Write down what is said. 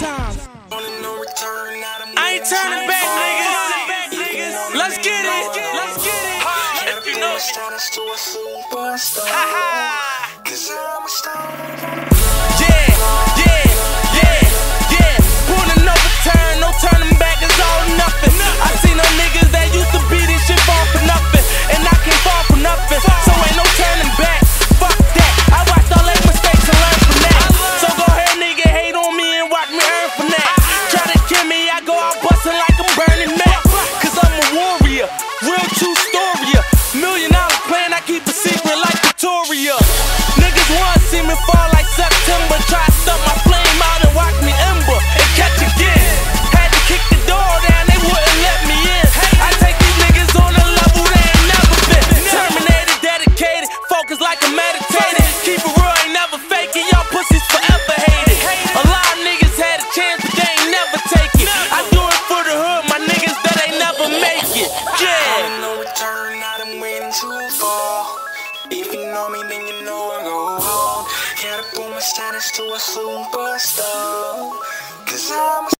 times. I ain't turning back, niggas. Let's get it. Let's get it. If you know it. Ha ha. If you know me, then you know I go hard. Gotta pull my status to a superstar, 'cause I'm a